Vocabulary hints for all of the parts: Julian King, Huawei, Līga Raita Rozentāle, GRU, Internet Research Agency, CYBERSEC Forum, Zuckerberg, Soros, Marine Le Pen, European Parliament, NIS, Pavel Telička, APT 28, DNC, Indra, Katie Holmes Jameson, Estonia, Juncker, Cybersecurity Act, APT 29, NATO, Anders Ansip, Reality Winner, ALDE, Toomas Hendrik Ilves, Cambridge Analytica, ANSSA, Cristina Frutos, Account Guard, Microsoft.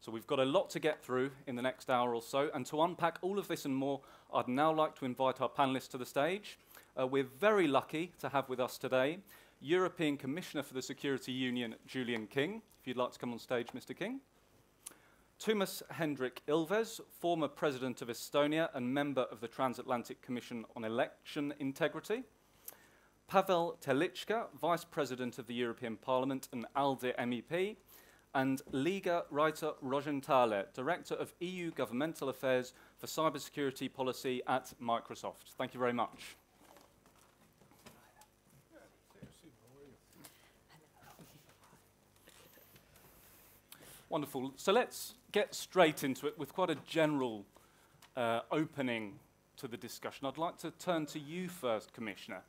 So we've got a lot to get through in the next hour or so, and to unpack all of this and more, I'd now like to invite our panellists to the stage. We're very lucky to have with us today European Commissioner for the Security Union, Julian King. If you'd like to come on stage, Mr. King. Toomas Hendrik Ilves, former President of Estonia and member of the Transatlantic Commission on Election Integrity. Pavel Telička, Vice President of the European Parliament and ALDE MEP. And Līga Raita Rozentāle, Director of EU Governmental Affairs for Cybersecurity Policy at Microsoft. Thank you very much. Wonderful. So let's get straight into it with quite a general opening to the discussion. I'd like to turn to you first, Commissioner.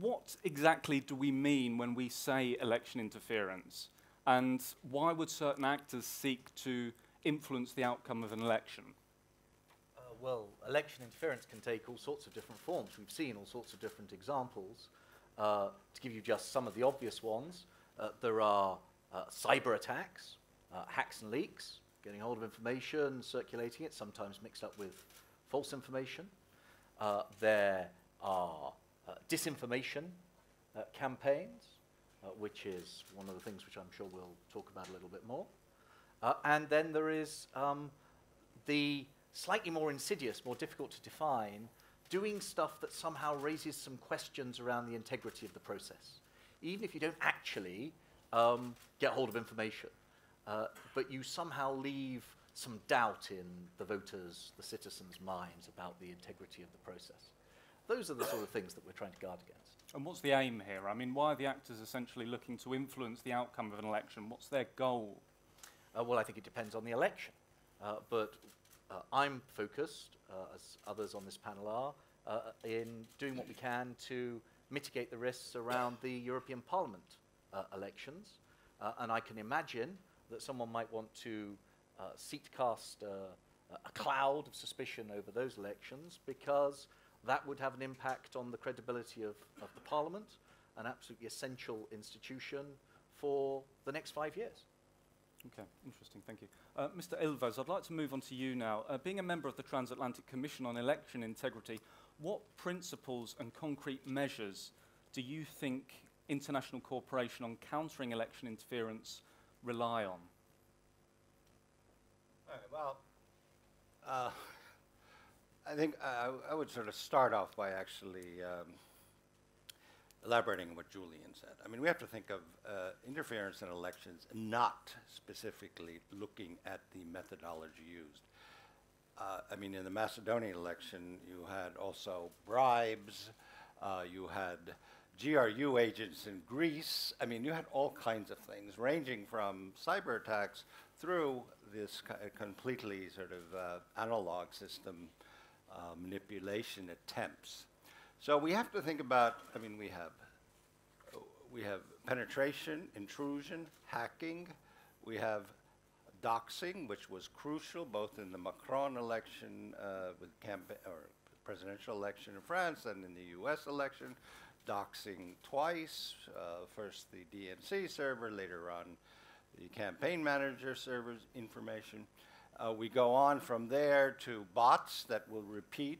What exactly do we mean when we say election interference? And why would certain actors seek to influence the outcome of an election? Well, election interference can take all sorts of different forms. We've seen all sorts of different examples. To give you just some of the obvious ones, there are cyber attacks, hacks and leaks, getting hold of information, circulating it, sometimes mixed up with false information. There are disinformation campaigns, which is one of the things which I'm sure we'll talk about a little bit more. And then there is the slightly more insidious, more difficult to define, doing stuff that somehow raises some questions around the integrity of the process, even if you don't actually get hold of information. But you somehow leave some doubt in the voters, the citizens' minds about the integrity of the process. Those are the sort of things that we're trying to guard against. And what's the aim here? I mean, why are the actors essentially looking to influence the outcome of an election? What's their goal? Well, I think it depends on the election. But I'm focused, as others on this panel are, in doing what we can to mitigate the risks around the European Parliament elections. And I can imagine that someone might want to seat cast a cloud of suspicion over those elections, because that would have an impact on the credibility of the Parliament, an absolutely essential institution for the next 5 years. Okay, interesting, thank you. Mr. Ilves, I'd like to move on to you now. Being a member of the Transatlantic Commission on Election Integrity, what principles and concrete measures do you think international cooperation on countering election interference rely on? Well, I think I would sort of start off by actually elaborating on what Julian said. I mean, we have to think of interference in elections not specifically looking at the methodology used. I mean, in the Macedonian election, you had also bribes, you had GRU agents in Greece. I mean, you had all kinds of things, ranging from cyber attacks through this completely sort of analog system manipulation attempts. So we have to think about, I mean, we have penetration, intrusion, hacking, we have doxing, which was crucial both in the Macron election with campaign or presidential election in France and in the US election, doxing twice, first the DNC server, later on the campaign manager server's information. We go on from there to bots that will repeat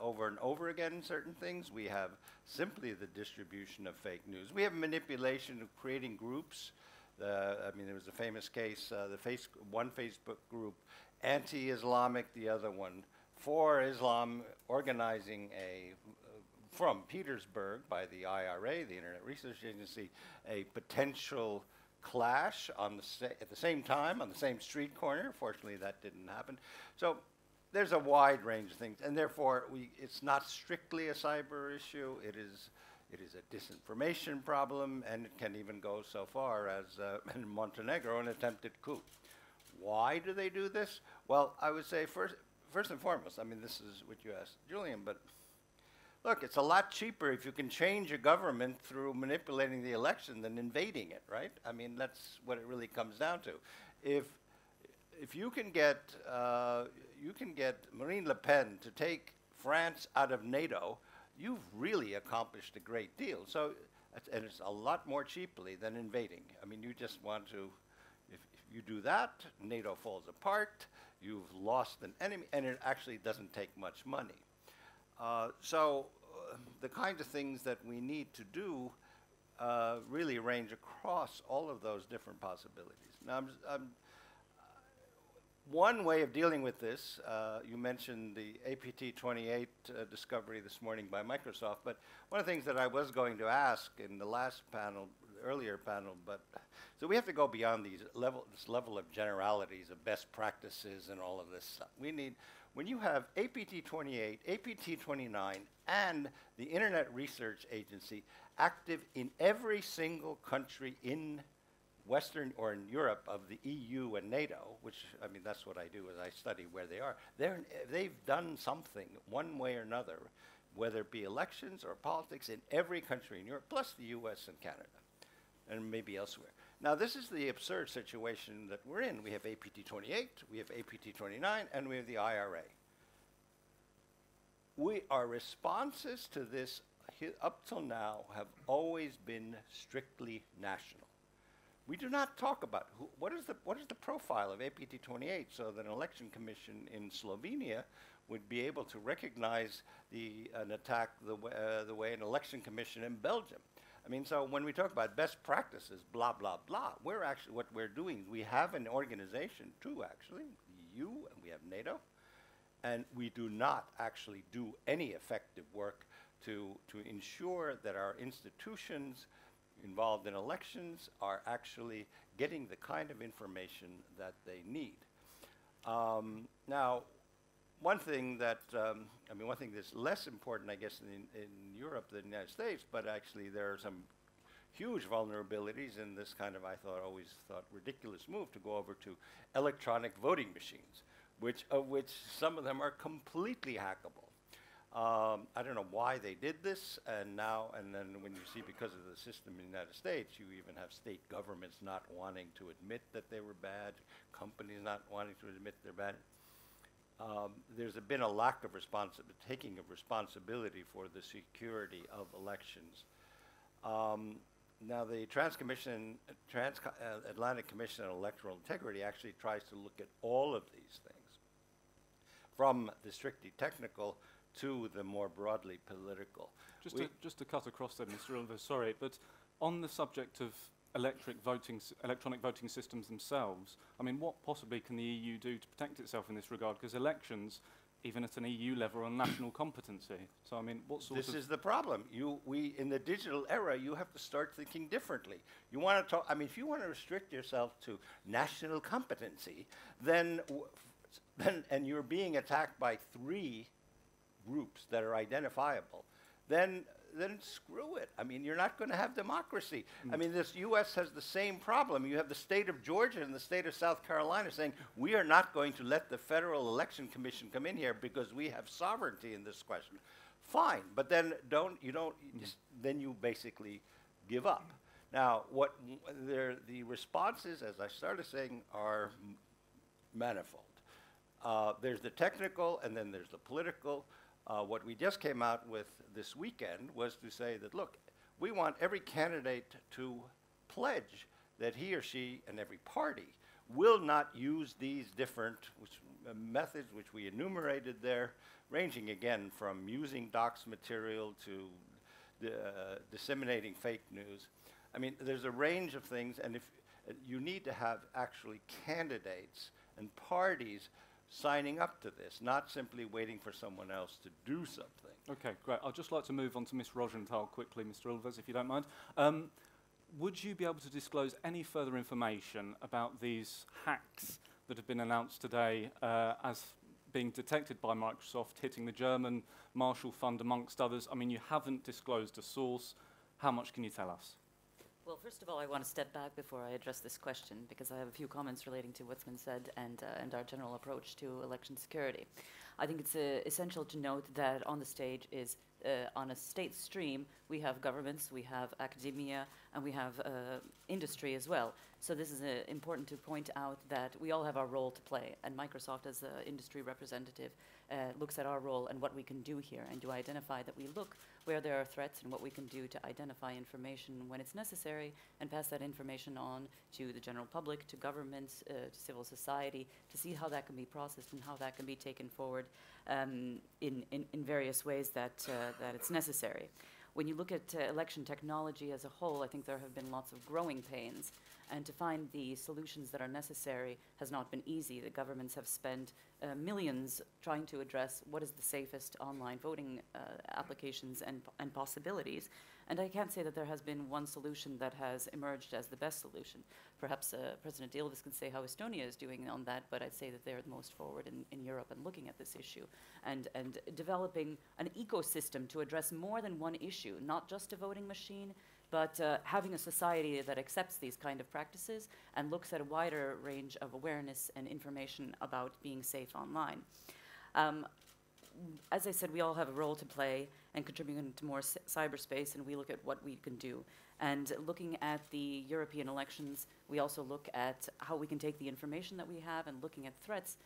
over and over again certain things. We have simply the distribution of fake news. We have manipulation of creating groups. I mean, there was a famous case, one Facebook group, anti-Islamic, the other one for Islam, organizing a, from Petersburg by the IRA, the Internet Research Agency, a potential clash on the at the same time on the same street corner. Fortunately, that didn't happen. So there's a wide range of things, and therefore it's not strictly a cyber issue. It is a disinformation problem, and it can even go so far as in Montenegro, an attempted coup. Why do they do this? Well, I would say first and foremost, I mean, this is what you asked Julian, but look, it's a lot cheaper if you can change a government through manipulating the election than invading it, right? I mean, that's what it really comes down to. If you can get Marine Le Pen to take France out of NATO, you've really accomplished a great deal. So, and it's a lot more cheaply than invading. I mean, you just want to, if You do that, NATO falls apart, you've lost an enemy, and it actually doesn't take much money. So the kinds of things that we need to do really range across all of those different possibilities. Now, one way of dealing with this, you mentioned the APT 28 discovery this morning by Microsoft, but one of the things that I was going to ask in the last panel, earlier panel, but so we have to go beyond these this level of generalities of best practices and all of this stuff. We need, when you have APT 28, APT 29, and the Internet Research Agency active in every single country in Western or in Europe of the EU and NATO, which, I mean, that's what I do is I study where they are. They've done something one way or another, whether it be elections or politics in every country in Europe, plus the US and Canada, and maybe elsewhere. Now, this is the absurd situation that we're in. We have APT 28, we have APT 29, and we have the IRA. We, our responses to this up till now have always been strictly national. We do not talk about what is the profile of APT 28 so that an election commission in Slovenia would be able to recognize the way an election commission in Belgium. I mean, so when we talk about best practices, blah, blah, blah, we're actually, what we're doing, we have an organization too, actually, the EU, and we have NATO, and we do not actually do any effective work to ensure that our institutions involved in elections are actually getting the kind of information that they need. Now, one thing that, I mean, one thing that's less important, I guess, in Europe than the United States, but actually there are some huge vulnerabilities in this kind of, I always thought, ridiculous move to go over to electronic voting machines, of which some of them are completely hackable. I don't know why they did this, and then when you see, because of the system in the United States, you even have state governments not wanting to admit that they were bad, companies not wanting to admit they're bad. There's been a lack of responsibility for the security of elections. Now, the Transatlantic Commission on Electoral Integrity actually tries to look at all of these things, from the strictly technical to the more broadly political. Just to cut across that, Mr. Ilves, sorry, but on the subject of electronic voting systems themselves, I mean, what possibly can the EU do to protect itself in this regard? Because elections, even at an EU level, are national competency. So, I mean, what sort of... This is the problem. We in the digital era, you have to start thinking differently. You want to talk... I mean, if you want to restrict yourself to national competency, then and you're being attacked by three groups that are identifiable, then screw it. I mean, you're not going to have democracy. I mean, this U.S. has the same problem. You have the state of Georgia and the state of South Carolina saying, we are not going to let the Federal Election Commission come in here because we have sovereignty in this question. Fine, but then then you basically give up. Now, the responses, as I started saying, are manifold. There's the technical, and then there's the political. What we just came out with this weekend was to say that, look, we want every candidate to pledge that he or she and every party will not use these different methods which we enumerated there, ranging again from using docs material to disseminating fake news. I mean, there's a range of things, and if you need to have actually candidates and parties signing up to this, not simply waiting for someone else to do something. Okay, great. I'd just like to move on to Ms. Rozentāle quickly, Mr. Ilves, if you don't mind. Would you be able to disclose any further information about these hacks that have been announced today as being detected by Microsoft, hitting the German Marshall Fund, amongst others? I mean, you haven't disclosed a source. How much can you tell us? Well, first of all, I want to step back before I address this question because I have a few comments relating to what's been said and our general approach to election security. I think it's essential to note that on the stage is on a state stream, we have governments, we have academia, and we have industry as well. So this is important to point out that we all have our role to play, and Microsoft as an industry representative looks at our role and what we can do here, and to identify that we look where there are threats and what we can do to identify information when it's necessary and pass that information on to the general public, to governments, to civil society, to see how that can be processed and how that can be taken forward in various ways that, that it's necessary. When you look at election technology as a whole, I think there have been lots of growing pains, and to find the solutions that are necessary has not been easy. The governments have spent millions trying to address what is the safest online voting applications and possibilities. And I can't say that there has been one solution that has emerged as the best solution. Perhaps President Ilves can say how Estonia is doing on that, but I'd say that they're the most forward in Europe and looking at this issue and developing an ecosystem to address more than one issue, not just a voting machine, but having a society that accepts these kind of practices and looks at a wider range of awareness and information about being safe online. As I said, we all have a role to play and contributing to more cyberspace, and we look at what we can do. And looking at the European elections, we also look at how we can take the information that we have and looking at threats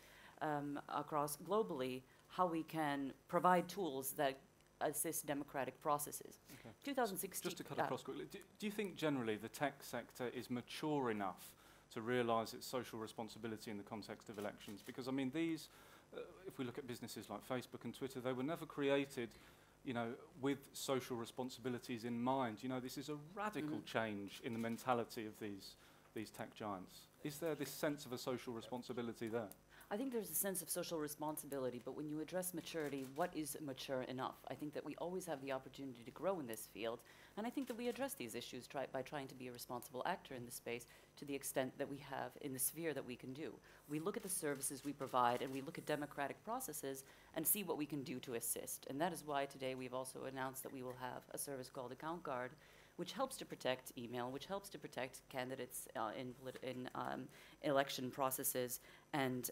across globally, how we can provide tools that assist democratic processes. Okay. 2016. Just to cut across quickly, do you think generally the tech sector is mature enough to realise its social responsibility in the context of elections? Because I mean, these, if we look at businesses like Facebook and Twitter, they were never created, you know, with social responsibilities in mind. You know, this is a radical change in the mentality of these tech giants. Is there this sense of a social responsibility there? I think there's a sense of social responsibility, but when you address maturity, what is mature enough? I think that we always have the opportunity to grow in this field, and I think that we address these issues by trying to be a responsible actor in this space to the extent that we have in the sphere that we can do. We look at the services we provide, and we look at democratic processes and see what we can do to assist. And that is why today we've also announced that we will have a service called Account Guard, which helps to protect email, which helps to protect candidates in election processes, and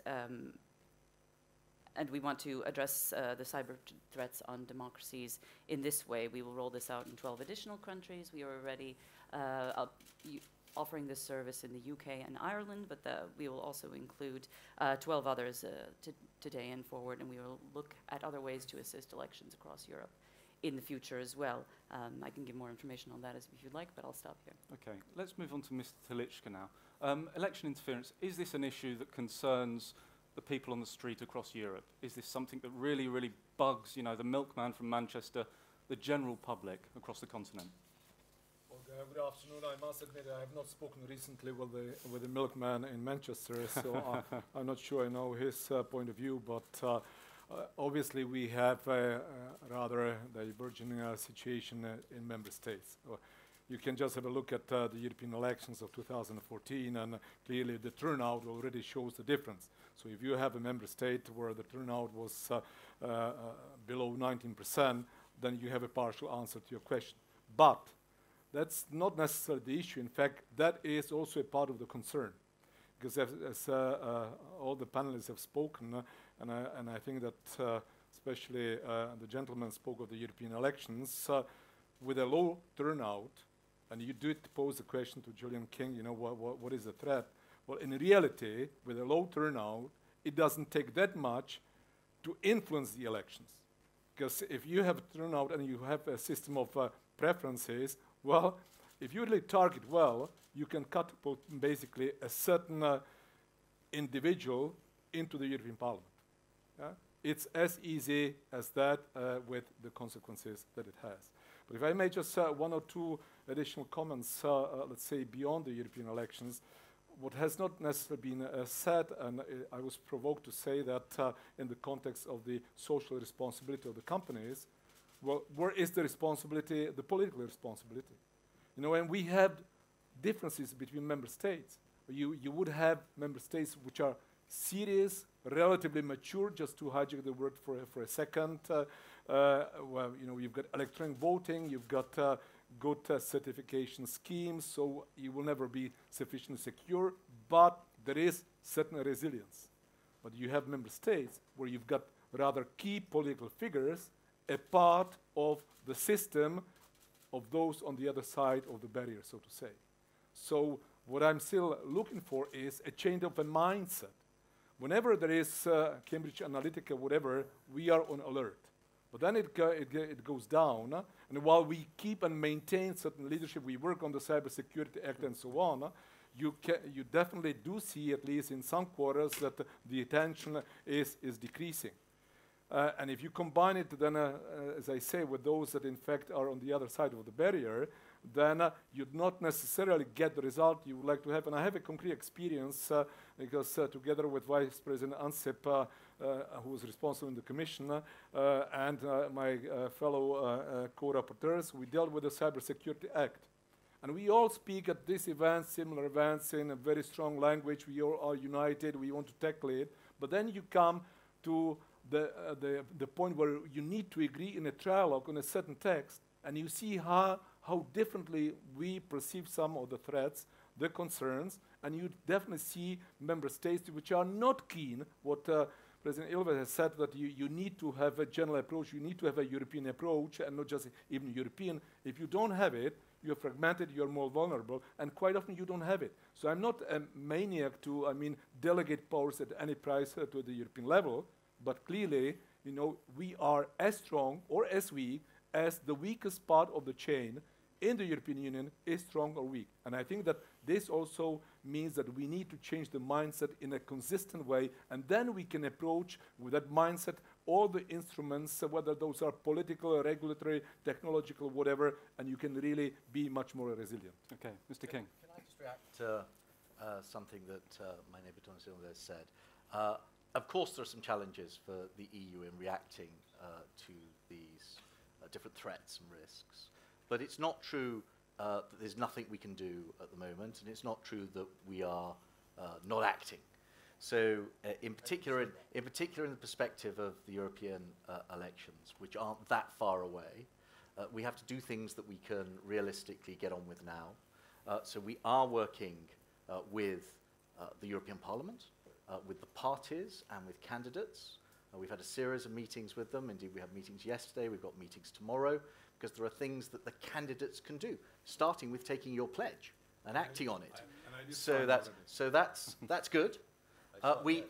we want to address the cyber threats on democracies in this way. We will roll this out in 12 additional countries. We are already offering this service in the UK and Ireland, but we will also include 12 others today and forward, and we will look at other ways to assist elections across Europe in the future as well. I can give more information on that if you'd like, but I'll stop here. Okay, let's move on to Mr. Telička now. Election interference, is this an issue that concerns the people on the street across Europe? Is this something that really, really bugs, you know, the milkman from Manchester, the general public across the continent? Well, good afternoon. I must admit I have not spoken recently with the milkman in Manchester, so I'm not sure I know his point of view, but obviously, we have rather a diverging situation in member states. You can just have a look at the European elections of 2014, and clearly the turnout already shows the difference. So if you have a member state where the turnout was below 19%, then you have a partial answer to your question. But that's not necessarily the issue. In fact, that is also a part of the concern. Because as all the panelists have spoken, and I think that especially the gentleman spoke of the European elections, with a low turnout, and you did pose the question to Julian King, you know, what is the threat? Well, in reality, with a low turnout, it doesn't take that much to influence the elections. Because if you have turnout and you have a system of preferences, well, if you really target well, you can cut basically a certain individual into the European Parliament. It's as easy as that with the consequences that it has. But if I may just one or two additional comments, let's say beyond the European elections, what has not necessarily been said, and I was provoked to say that in the context of the social responsibility of the companies, well, where is the responsibility, the political responsibility? You know, and we have differences between member states. You would have member states which are serious, relatively mature, just to hijack the word for a second. Well, you know, you've got electronic voting, you've got good certification schemes, so you will never be sufficiently secure, but there is certain resilience. But you have member states where you've got rather key political figures, a part of the system of those on the other side of the barrier, so to say. So what I'm still looking for is a change of a mindset. Whenever there is Cambridge Analytica, whatever, we are on alert. But then it goes down, and while we keep and maintain certain leadership, we work on the Cybersecurity Act and so on, you definitely do see, at least in some quarters, that the attention is decreasing. And if you combine it, then, as I say, with those that in fact are on the other side of the barrier, then you'd not necessarily get the result you would like to have. And I have a concrete experience because together with Vice President Ansip, who was responsible in the Commission, and my fellow co-rapporteurs, we dealt with the Cybersecurity Act. And we all speak at this event, similar events, in a very strong language. We all are united. We want to tackle it. But then you come to the point where you need to agree in a trialogue on a certain text, and you see how differently we perceive some of the threats, the concerns, and you definitely see member states which are not keen. What President Ilves has said, that you need to have a general approach, you need to have a European approach, and not just even European. If you don't have it, you're fragmented, you're more vulnerable, and quite often you don't have it. So I'm not a maniac to, I mean, delegate powers at any price to the European level, but clearly, you know, we are as strong or as weak as the weakest part of the chain in the European Union is strong or weak. And I think that this also means that we need to change the mindset in a consistent way, and then we can approach with that mindset all the instruments, whether those are political, regulatory, technological, whatever, and you can really be much more resilient. Okay, Mr. King. Can I just react to something that my neighbour Toomas Ilves said? Of course, there are some challenges for the EU in reacting to these different threats and risks. But it's not true that there's nothing we can do at the moment, and it's not true that we are not acting. So in particular, in the perspective of the European elections, which aren't that far away, we have to do things that we can realistically get on with now. So we are working with the European Parliament, with the parties and with candidates. We've had a series of meetings with them. Indeed, we had meetings yesterday. We've got meetings tomorrow, because there are things that the candidates can do, starting with taking your pledge and acting on it. So that's that's good. We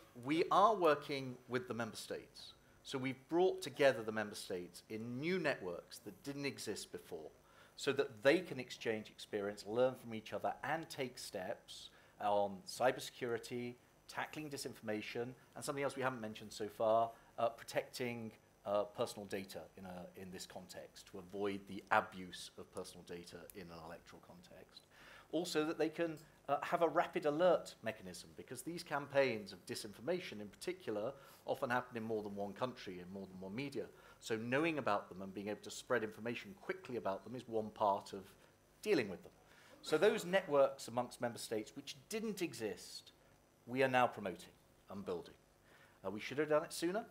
are working with the member states. So we've brought together the member states in new networks that didn't exist before, so that they can exchange experience, learn from each other, and take steps on cybersecurity, tackling disinformation, and something else we haven't mentioned so far, protecting personal data in this context, to avoid the abuse of personal data in an electoral context. Also that they can have a rapid alert mechanism, because these campaigns of disinformation in particular often happen in more than one country, in more than one media. So knowing about them and being able to spread information quickly about them is one part of dealing with them. So those networks amongst member states which didn't exist, we are now promoting and building. We should have done it sooner,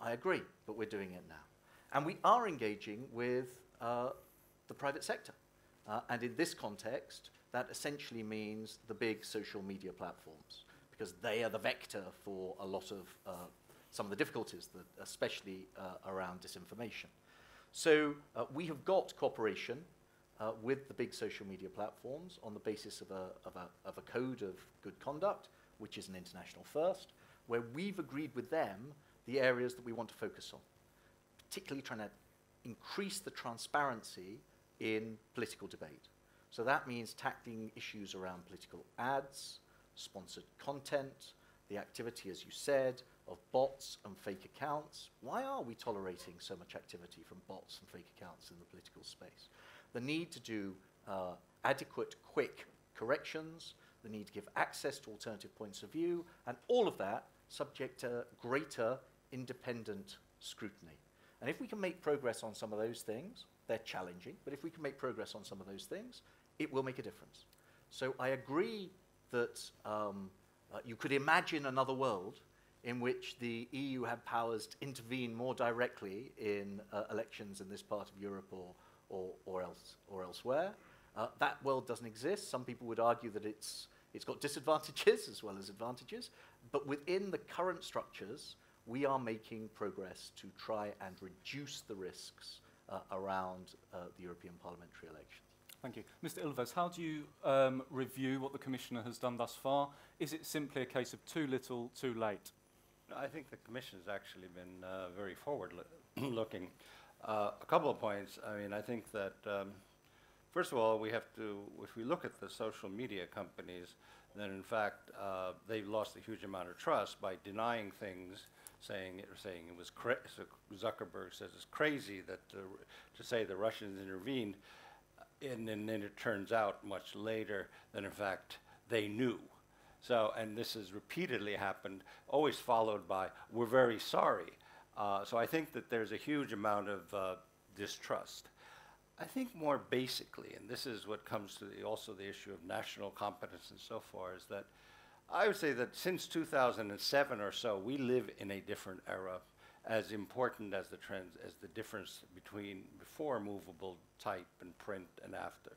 I agree, but we're doing it now. And we are engaging with the private sector. And in this context, that essentially means the big social media platforms, because they are the vector for a lot of some of the difficulties, that especially around disinformation. So we have got cooperation with the big social media platforms on the basis of a code of good conduct, which is an international first, where we've agreed with them the areas that we want to focus on, particularly trying to increase the transparency in political debate. So that means tackling issues around political ads, sponsored content, the activity, as you said, of bots and fake accounts. Why are we tolerating so much activity from bots and fake accounts in the political space? The need to do adequate, quick corrections, the need to give access to alternative points of view, and all of that subject to greater independent scrutiny. And if we can make progress on some of those things, they're challenging, but if we can make progress on some of those things, it will make a difference. So I agree that you could imagine another world in which the EU had powers to intervene more directly in elections in this part of Europe or elsewhere. That world doesn't exist. Some people would argue that it's got disadvantages as well as advantages, but within the current structures, we are making progress to try and reduce the risks around the European parliamentary elections. Thank you. Mr. Ilves, how do you review what the Commissioner has done thus far? Is it simply a case of too little, too late? I think the Commission has actually been very forward-looking. A couple of points. I mean, I think that, first of all, we have to, if we look at the social media companies, then in fact, they've lost a huge amount of trust by denying things, saying it was crazy. So Zuckerberg says it's crazy that to say the Russians intervened, and then it turns out much later that in fact they knew. So, and this has repeatedly happened, always followed by, we're very sorry. So I think that there's a huge amount of distrust. I think more basically, and this is what comes to also the issue of national competence and so forth, is that I would say that since 2007 or so, we live in a different era, as important as the trends, as the difference between before movable type and print and after.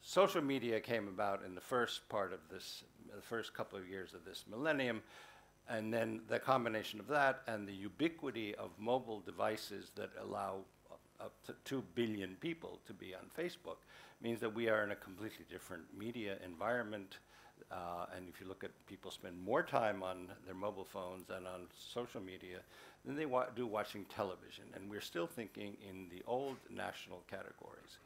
Social media came about in the first part of this, the first couple of years of this millennium, and then the combination of that and the ubiquity of mobile devices that allow up to 2 billion people to be on Facebook means that we are in a completely different media environment. And if you look at people spend more time on their mobile phones and on social media than they do watching television. And we're still thinking in the old national categories.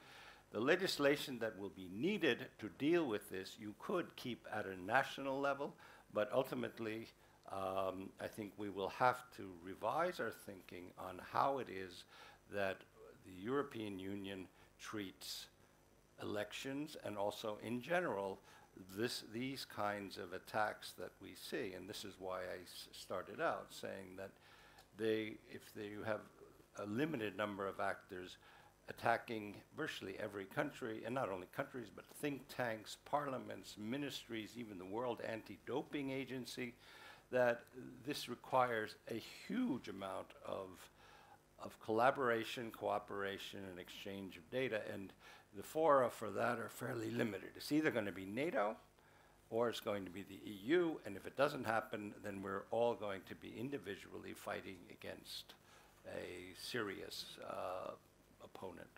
The legislation that will be needed to deal with this, you could keep at a national level, but ultimately I think we will have to revise our thinking on how it is that the European Union treats elections and also in general these kinds of attacks that we see. And this is why I started out saying that if you have a limited number of actors attacking virtually every country, and not only countries, but think tanks, parliaments, ministries, even the World Anti-Doping Agency, that this requires a huge amount of collaboration, cooperation, and exchange of data. And the fora for that are fairly limited. It's either going to be NATO or it's going to be the EU. And if it doesn't happen, then we're all going to be individually fighting against a serious opponent.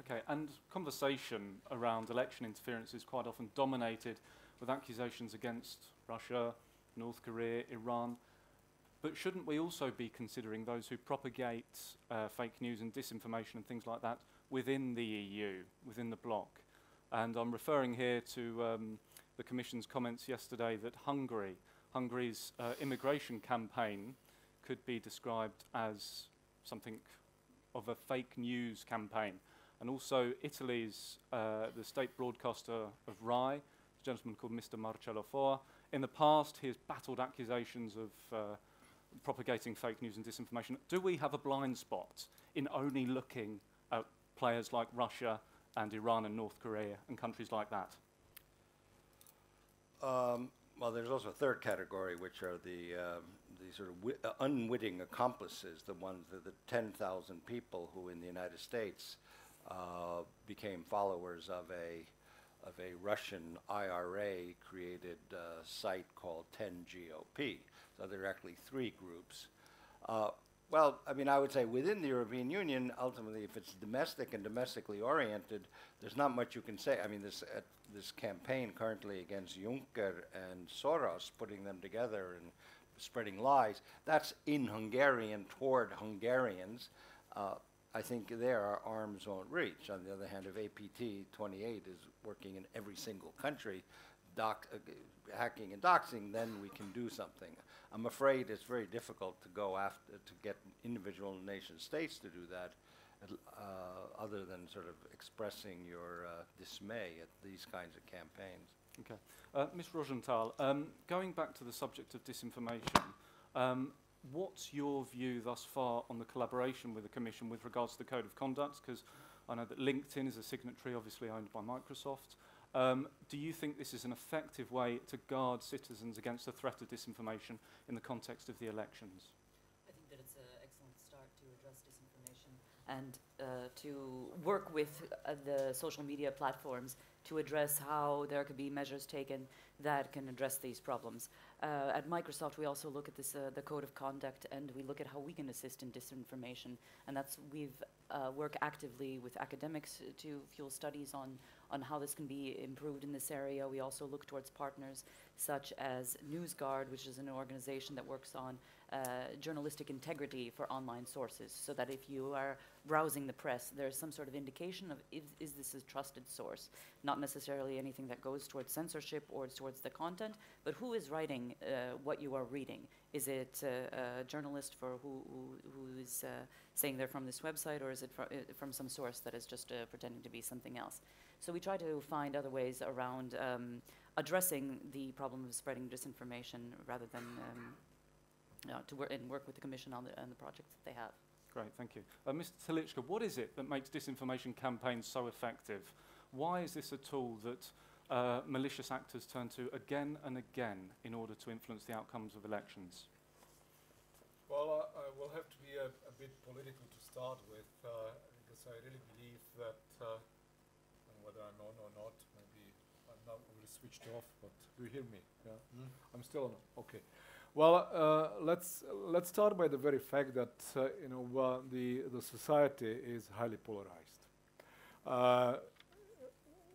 Okay, and conversation around election interference is quite often dominated with accusations against Russia, North Korea, Iran. But shouldn't we also be considering those who propagate fake news and disinformation and things like that within the EU, within the bloc? And I'm referring here to the Commission's comments yesterday that Hungary's immigration campaign could be described as something of a fake news campaign. And also Italy's, the state broadcaster of RAI, a gentleman called Mr. Marcello Foa. In the past, he has battled accusations of propagating fake news and disinformation. Do we have a blind spot in only looking at players like Russia and Iran and North Korea and countries like that? Well, there's also a third category, which are the sort of unwitting accomplices, the ones that the 10,000 people who in the United States became followers of a Russian IRA created site called 10GOP. So there are actually three groups. Well, I mean, I would say within the European Union, ultimately, if it's domestic and domestically oriented, there's not much you can say. I mean, this campaign currently against Juncker and Soros, putting them together and spreading lies, that's in Hungarian toward Hungarians. I think there our arms won't reach. On the other hand, if APT 28 is working in every single country, hacking and doxing, then we can do something. I'm afraid it's very difficult to go after, to get individual nation states to do that, other than sort of expressing your dismay at these kinds of campaigns. Okay. Ms. Rozentāle, going back to the subject of disinformation, what's your view thus far on the collaboration with the Commission with regards to the Code of Conduct? Because I know that LinkedIn is a signatory, obviously owned by Microsoft. Do you think this is an effective way to guard citizens against the threat of disinformation in the context of the elections? I think that it's an excellent start to address disinformation. And to work with the social media platforms to address how there could be measures taken that can address these problems. At Microsoft, we also look at this, the code of conduct, and we look at how we can assist in disinformation. And that's, we've worked actively with academics to fuel studies on how this can be improved in this area. We also look towards partners such as NewsGuard, which is an organization that works on journalistic integrity for online sources, so that if you are browsing the press, there's some sort of indication of is this a trusted source, not necessarily anything that goes towards censorship or towards the content, but who is writing what you are reading. Is it a journalist for who is saying they're from this website, or is it from some source that is just pretending to be something else? So we try to find other ways around addressing the problem of spreading disinformation rather than work with the Commission on the projects that they have. Great, thank you. Mr. Telička, what is it that makes disinformation campaigns so effective? Why is this a tool that malicious actors turn to again and again in order to influence the outcomes of elections? Well, I will have to be a bit political to start with, because I really believe that, whether I'm on or not, maybe I'm not really switched off, but do you hear me? Yeah? Mm. I'm still on, okay. Well, let's start by the very fact that the society is highly polarized.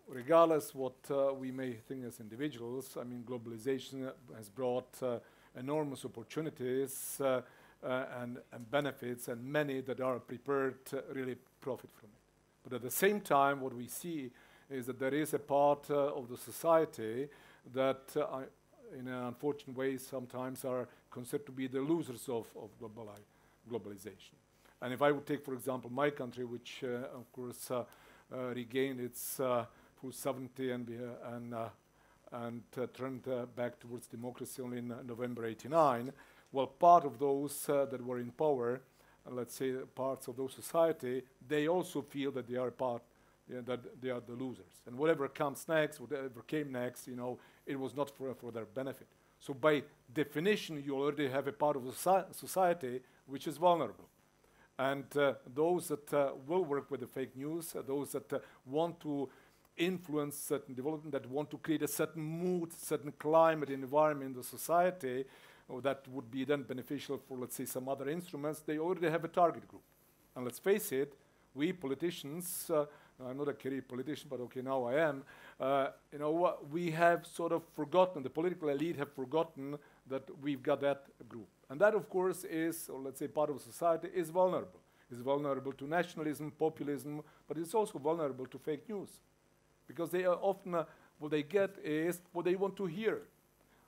Regardless what we may think as individuals, I mean, globalization has brought enormous opportunities and benefits, and many that are prepared to really profit from it. But at the same time, what we see is that there is a part of the society that, in an unfortunate way, sometimes are considered to be the losers of globalization. And if I would take, for example, my country, which, of course, regained its full sovereignty and turned back towards democracy only in November '89. Well, part of those that were in power, let's say parts of those society, they also feel that they are that they are the losers, and whatever comes next, whatever came next, you know, it was not for their benefit. So by definition, you already have a part of the society which is vulnerable. And those that will work with the fake news, those that want to influence certain development, that want to create a certain mood, certain climate and environment in the society, or that would be then beneficial for, let's say, some other instruments, they already have a target group. And let's face it, we politicians, I'm not a career politician, but okay, now I am, we have sort of forgotten, the political elite have forgotten that we've got that group. And that, of course, is, or let's say part of society, is vulnerable. It's vulnerable to nationalism, populism, but it's also vulnerable to fake news. Because they are often, what they get is what they want to hear.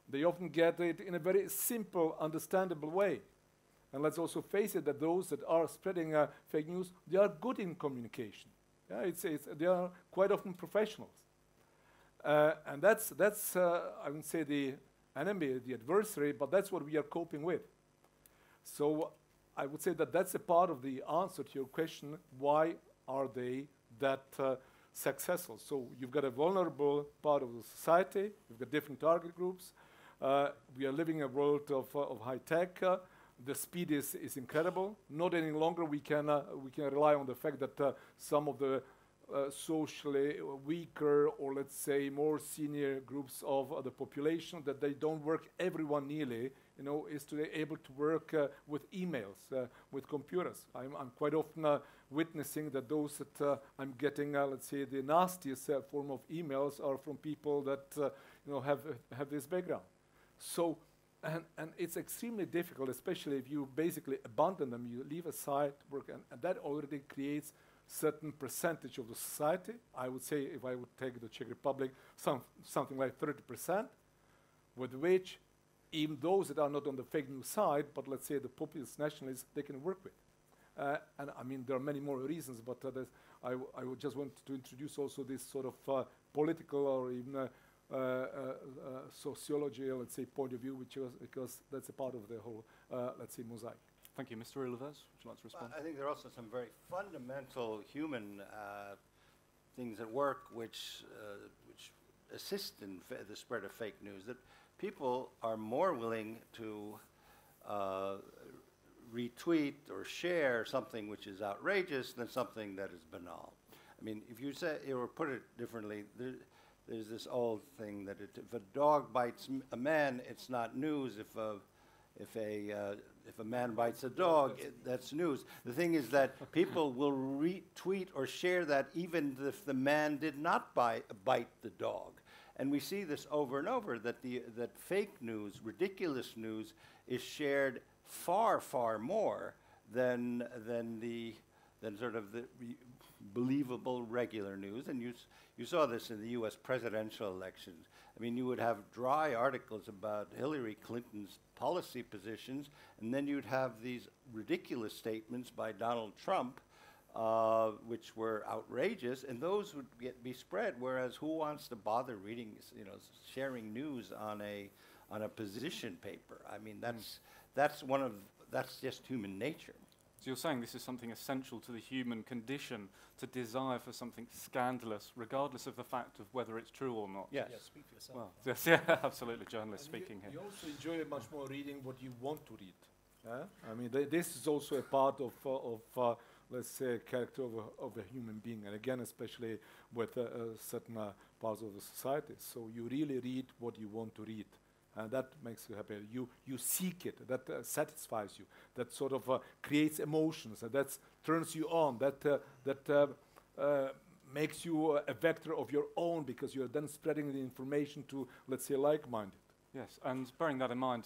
They often get it in a very simple, understandable way. And let's also face it that those that are spreading fake news, they are good in communication. Yeah, they are quite often professionals. And that's I wouldn't say the enemy, the adversary, but that's what we are coping with. So I would say that that's a part of the answer to your question, why are they that successful? So you've got a vulnerable part of the society, you've got different target groups, we are living in a world of high tech, the speed is incredible. Not any longer we can rely on the fact that some of the socially weaker or let's say more senior groups of the population, that they don't work, everyone nearly, you know, is today able to work with emails, with computers. I'm quite often witnessing that those that I'm getting, let's say the nastiest form of emails are from people that have this background. So. And it's extremely difficult, especially if you basically abandon them, you leave aside work, and that already creates certain percentage of the society. I would say, if I would take the Czech Republic, something like 30%, with which even those that are not on the fake news side, but let's say the populist nationalists, they can work with. And I mean, there are many more reasons, but I would just want to introduce also this sort of political or even sociology, let's say, point of view, which was because that's a part of the whole, let's say, mosaic. Thank you. Mr. Ilves, would you like to respond? I think there are also some very fundamental human things at work which assist in the spread of fake news, that people are more willing to retweet or share something which is outrageous than something that is banal. I mean, if you say, or put it differently, there's this old thing that if a dog bites a man, it's not news. If a man bites a dog, that's news. The thing is that people will retweet or share that even if the man did not bite the dog. And we see this over and over, that that fake news, ridiculous news, is shared far, far more than sort of the believable regular news. And you saw this in the U.S. presidential elections. I mean, you would have dry articles about Hillary Clinton's policy positions, and then you'd have these ridiculous statements by Donald Trump, which were outrageous, and those would be spread. Whereas, who wants to bother reading, sharing news on a position paper? I mean, that's just human nature. So you're saying this is something essential to the human condition, to desire for something scandalous, regardless of the fact of whether it's true or not. Yes. Yeah, speak for yourself. Well, yes, yeah, absolutely, journalists speaking here. You also enjoy much more reading what you want to read. I mean, this is also a part of let's say, character of a human being. And again, especially with certain parts of the society. So you really read what you want to read. And that makes you happy. You seek it. That satisfies you. That sort of creates emotions. And that turns you on. That makes you a vector of your own, because you are then spreading the information to, let's say, like-minded. Yes, and bearing that in mind,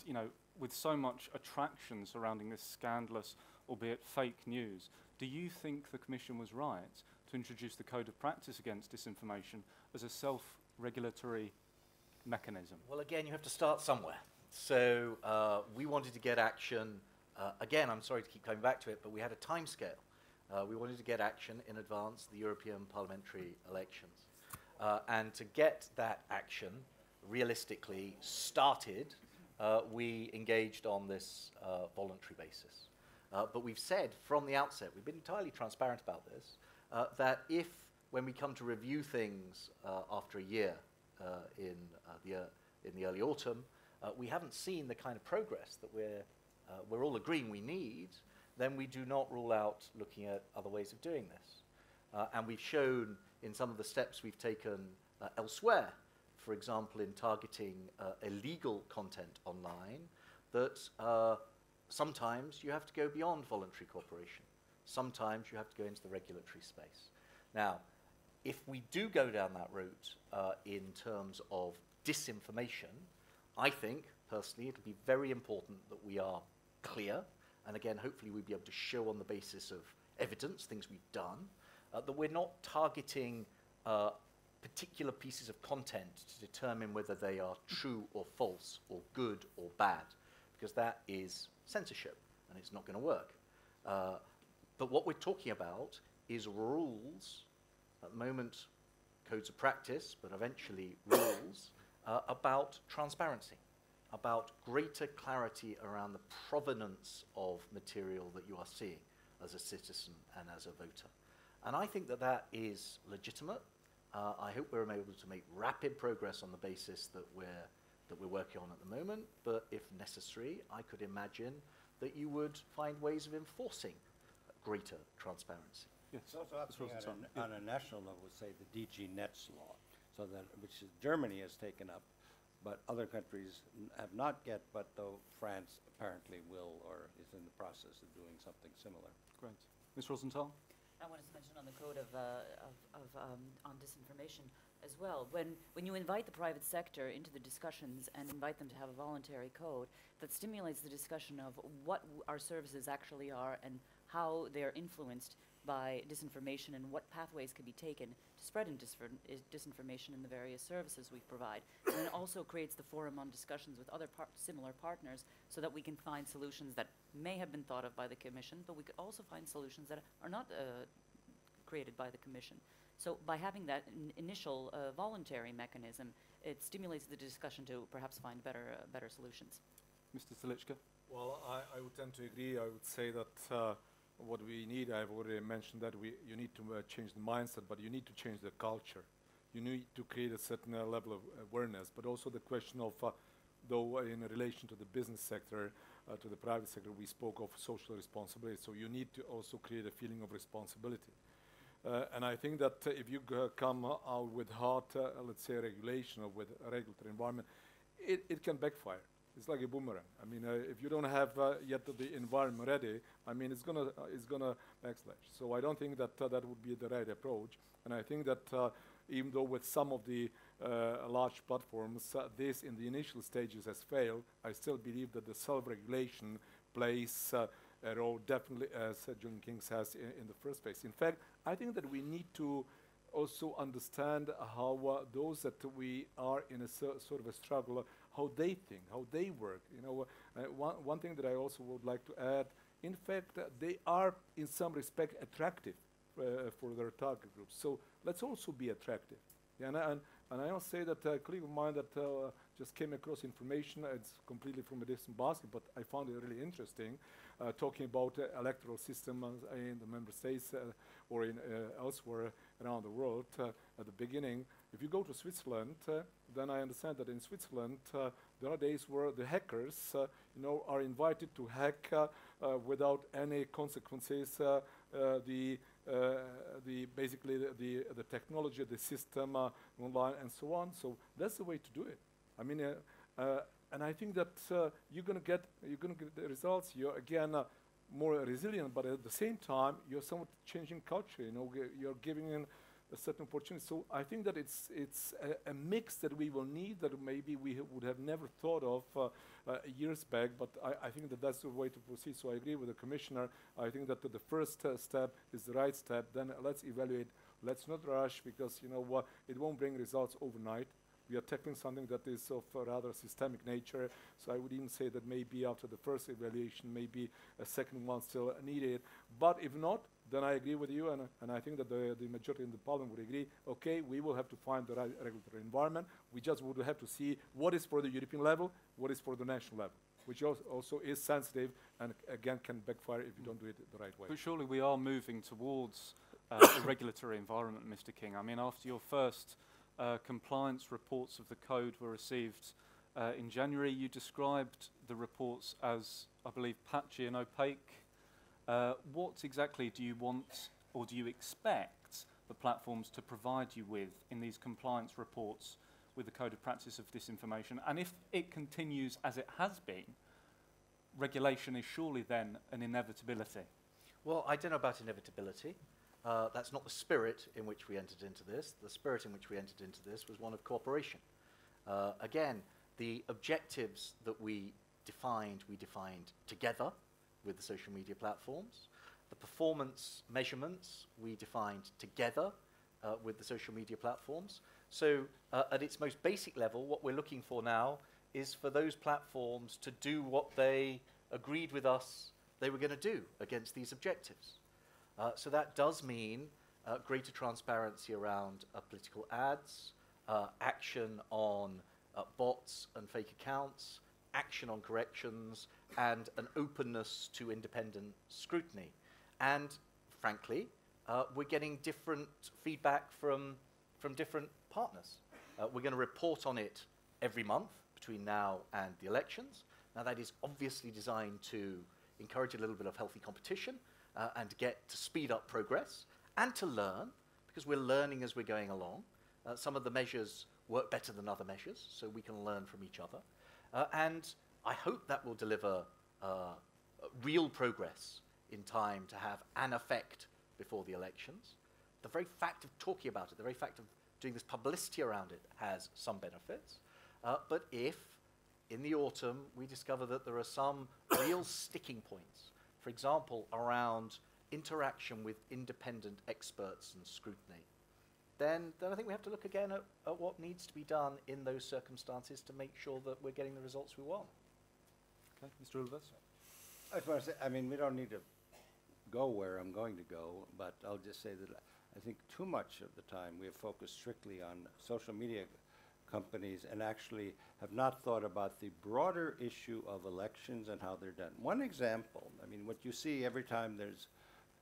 with so much attraction surrounding this scandalous, albeit fake news, do you think the Commission was right to introduce the Code of Practice Against Disinformation as a self-regulatory mechanism? Well, again, you have to start somewhere. So we wanted to get action. Again, I'm sorry to keep coming back to it, but we had a timescale. We wanted to get action in advance of the European parliamentary elections. And to get that action realistically started, we engaged on this voluntary basis. But we've said from the outset, we've been entirely transparent about this, that if, when we come to review things after a year in the early autumn, we haven't seen the kind of progress that we're all agreeing we need, then we do not rule out looking at other ways of doing this. And we've shown in some of the steps we've taken elsewhere, for example, in targeting illegal content online, that sometimes you have to go beyond voluntary cooperation. Sometimes you have to go into the regulatory space. Now, if we do go down that route in terms of disinformation, I think, personally, it'll be very important that we are clear. And again, hopefully we'll be able to show on the basis of evidence, things we've done, that we're not targeting particular pieces of content to determine whether they are true or false or good or bad, because that is censorship, and it's not going to work. But what we're talking about is rules, at the moment codes of practice, but eventually rules, about transparency, about greater clarity around the provenance of material that you are seeing as a citizen and as a voter. And I think that that is legitimate. I hope we're able to make rapid progress on the basis that we're working on at the moment, but if necessary, I could imagine that you would find ways of enforcing greater transparency. Yes. It's also happening on a national level, say the DG Nets law, so that which is Germany has taken up, but other countries have not yet, but though France apparently will or is in the process of doing something similar. Great. Ms. Rosenthal? I wanted to mention on the code on disinformation as well. When you invite the private sector into the discussions and invite them to have a voluntary code that stimulates the discussion of what our services actually are and how they are influenced by disinformation and what pathways could be taken to spread disinformation in the various services we provide. And it also creates the forum on discussions with other similar partners so that we can find solutions that may have been thought of by the Commission, but we could also find solutions that are not created by the Commission. So by having that initial voluntary mechanism, it stimulates the discussion to perhaps find better solutions. Mr. Telička? Well, I would tend to agree. I would say that what we need, I've already mentioned that you need to change the mindset, but you need to change the culture. You need to create a certain level of awareness, but also the question of though in relation to the business sector, to the private sector, we spoke of social responsibility. So you need to also create a feeling of responsibility. And I think that if you come out with hard, let's say, regulation or with a regulatory environment, it can backfire. It's like a boomerang. I mean, if you don't have yet the environment ready, I mean, it's gonna backslash. So I don't think that that would be the right approach. And I think that even though with some of the large platforms, this in the initial stages has failed, I still believe that the self-regulation plays a role, definitely, as Julian King says, in the first place. In fact, I think that we need to also understand how those that we are in a sort of a struggle, how they think, how they work. You know, one thing that I also would like to add, in fact, they are in some respect attractive for their target groups. So let's also be attractive. Yeah, and I don't say that a colleague of mine that just came across information, it's completely from a distant basket, but I found it really interesting, talking about electoral systems in the member states or in elsewhere around the world. At the beginning, if you go to Switzerland, then I understand that in Switzerland there are days where the hackers, you know, are invited to hack without any consequences basically the technology, the system, online, and so on. So that's the way to do it. I mean, and I think that you're gonna get the results. You're again more resilient, but at the same time, you're somewhat changing culture. You know, you're giving in a certain opportunity. So I think that it's a mix that we will need that maybe we would have never thought of years back, but I think that that's the way to proceed. So I agree with the Commissioner. I think that the first step is the right step. Then let's evaluate. Let's not rush, because you know what, it won't bring results overnight. We are tackling something that is of rather systemic nature. So I would even say that maybe after the first evaluation, maybe a second one still needed. But if not, then I agree with you, and I think that the majority in the Parliament would agree, okay, we will have to find the right regulatory environment. We just would have to see what is for the European level, what is for the national level, which also is sensitive and, again, can backfire if you don't do it the right way. But surely we are moving towards a regulatory environment, Mr. King. I mean, after your first compliance reports of the code were received in January, you described the reports as, I believe, patchy and opaque. What exactly do you want or do you expect the platforms to provide you with in these compliance reports with the code of practice of disinformation? And if it continues as it has been, regulation is surely then an inevitability. Well, I don't know about inevitability. That's not the spirit in which we entered into this. The spirit in which we entered into this was one of cooperation. Again, the objectives that we defined together with the social media platforms. The performance measurements we defined together with the social media platforms. So at its most basic level, what we're looking for now is for those platforms to do what they agreed with us they were going to do against these objectives. So that does mean greater transparency around political ads, action on bots and fake accounts, action on corrections, and an openness to independent scrutiny. And frankly, we're getting different feedback from different partners. We're going to report on it every month between now and the elections. Now, that is obviously designed to encourage a little bit of healthy competition, and get to speed up progress and to learn, because we're learning as we're going along. Some of the measures work better than other measures, so we can learn from each other. And I hope that will deliver real progress in time to have an effect before the elections. The very fact of talking about it, the very fact of doing this publicity around it has some benefits. But if in the autumn we discover that there are some real sticking points, for example, around interaction with independent experts and scrutiny, then I think we have to look again at what needs to be done in those circumstances to make sure that we're getting the results we want. Okay, Mr. Ilves. I mean, we don't need to go where I'm going to go, but I'll just say that I think too much of the time we have focused strictly on social media companies and actually have not thought about the broader issue of elections and how they're done. One example, I mean, what you see every time there's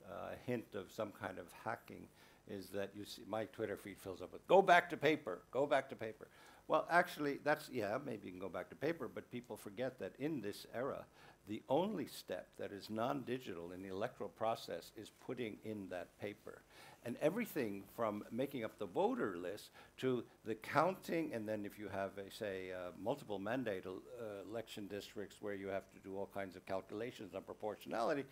a hint of some kind of hacking is that you see my Twitter feed fills up with, go back to paper, go back to paper. Well, actually, that's, yeah, maybe you can go back to paper, but people forget that in this era, the only step that is non-digital in the electoral process is putting in that paper. And everything from making up the voter list to the counting, and then if you have, say, multiple mandate election districts where you have to do all kinds of calculations on proportionality,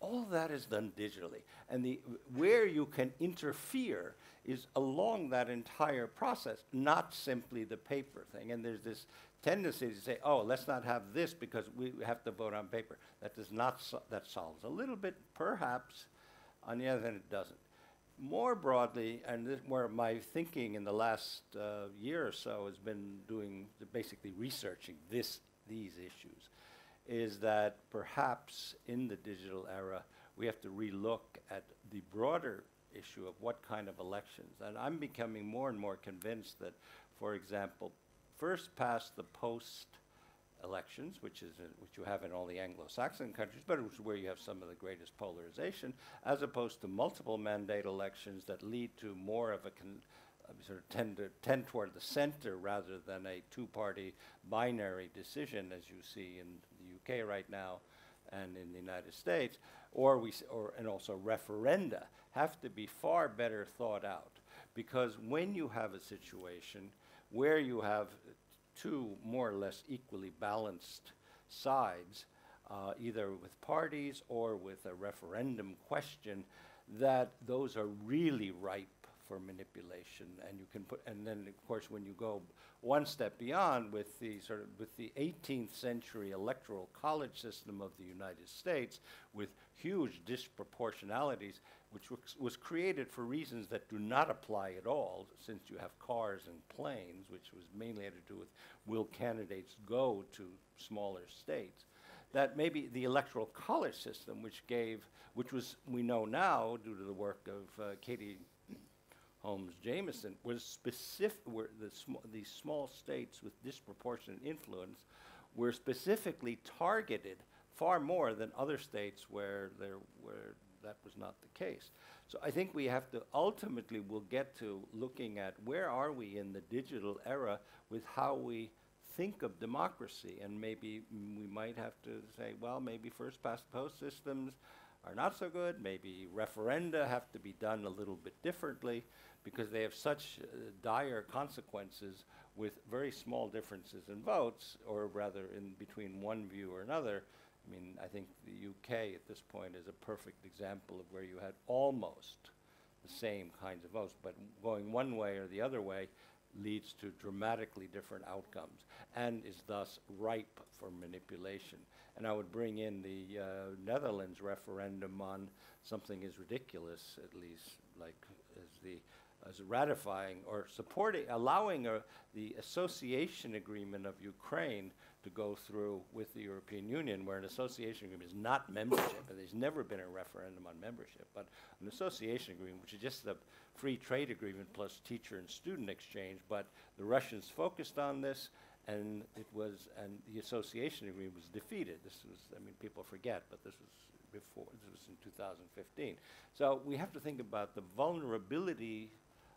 all that is done digitally. And the where you can interfere is along that entire process, not simply the paper thing. And there's this tendency to say, oh, let's not have this because we have to vote on paper. That does not, that solves a little bit, perhaps. On the other hand, it doesn't. More broadly, and this where my thinking in the last year or so has been doing, basically researching these issues, is that perhaps in the digital era, we have to relook at the broader issue of what kind of elections. And I'm becoming more and more convinced that, for example, first past the post elections, which you have in all the Anglo-Saxon countries, but it's where you have some of the greatest polarization, as opposed to multiple mandate elections that lead to more of a sort of tend toward the center rather than a two-party binary decision, as you see in the UK right now and in the United States, and also referenda have to be far better thought out, because when you have a situation where you have two more or less equally balanced sides, either with parties or with a referendum question, that those are really ripe for manipulation. And you can put, and then of course when you go one step beyond with the sort of with the 18th century electoral college system of the United States, with huge disproportionalities, which was created for reasons that do not apply at all, since you have cars and planes, which was mainly had to do with will candidates go to smaller states, that maybe the electoral college system, which was, we know now, due to the work of Katie Holmes Jameson, was specific, where these small states with disproportionate influence were specifically targeted far more than other states where that was not the case. So I think we have to, ultimately we'll get to looking at where are we in the digital era with how we think of democracy, and maybe we might have to say, well, maybe first past the post systems are not so good, maybe referenda have to be done a little bit differently, because they have such dire consequences with very small differences in votes, or rather in between one view or another. I mean, I think the UK at this point is a perfect example of where you had almost the same kinds of votes, but going one way or the other way leads to dramatically different outcomes and is thus ripe for manipulation. And I would bring in the Netherlands referendum on something as ridiculous, at least, like as ratifying or supporting, allowing the association agreement of Ukraine to go through with the European Union, where an association agreement is not membership, and there's never been a referendum on membership, but an association agreement, which is just a free trade agreement plus teacher and student exchange, but the Russians focused on this, and the association agreement was defeated. This was, I mean, people forget, but this was before, this was in 2015. So we have to think about the vulnerability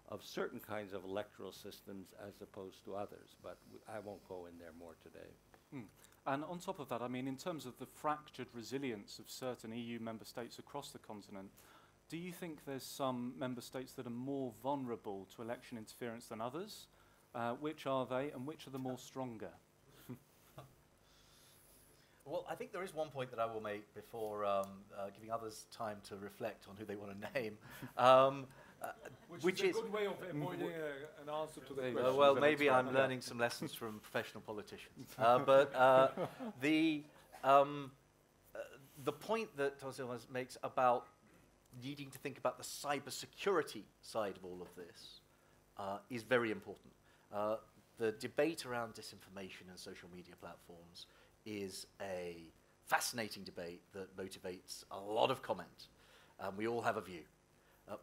of certain kinds of electoral systems as opposed to others, but I won't go in there more today. Mm. And on top of that, I mean, in terms of the fractured resilience of certain EU member states across the continent, do you think there's some member states that are more vulnerable to election interference than others? Which are they, and which are the more stronger? Well, I think there is one point that I will make before giving others time to reflect on who they want to name. Which is a good way of avoiding an answer to the question. Well, maybe I'm learning some lessons from professional politicians. The point that Toomas Ilves makes about needing to think about the cybersecurity side of all of this is very important. The debate around disinformation and social media platforms is a fascinating debate that motivates a lot of comment. We all have a view.